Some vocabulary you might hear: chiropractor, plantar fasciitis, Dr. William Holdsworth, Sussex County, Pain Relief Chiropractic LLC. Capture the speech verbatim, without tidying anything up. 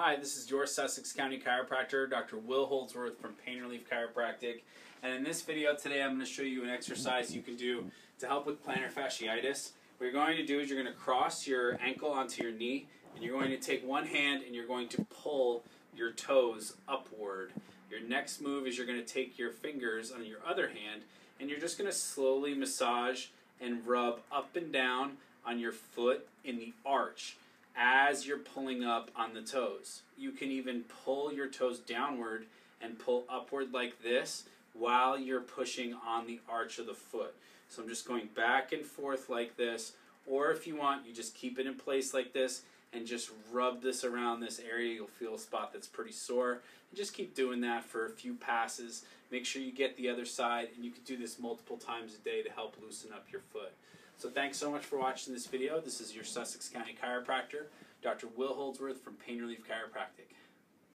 Hi, this is your Sussex County chiropractor, Doctor Will Holdsworth from Pain Relief Chiropractic, and in this video today I'm going to show you an exercise you can do to help with plantar fasciitis. What you're going to do is you're going to cross your ankle onto your knee, and you're going to take one hand and you're going to pull your toes upward. Your next move is you're going to take your fingers on your other hand, and you're just going to slowly massage and rub up and down on your foot in the arch as you're pulling up on the toes. You can even pull your toes downward and pull upward like this while you're pushing on the arch of the foot. So I'm just going back and forth like this, or if you want, you just keep it in place like this and just rub this around this area. You'll feel a spot that's pretty sore. And just keep doing that for a few passes. Make sure you get the other side, and you can do this multiple times a day to help loosen up your foot. So thanks so much for watching this video. This is your Sussex County chiropractor, Doctor Will Holdsworth from Pain Relief Chiropractic.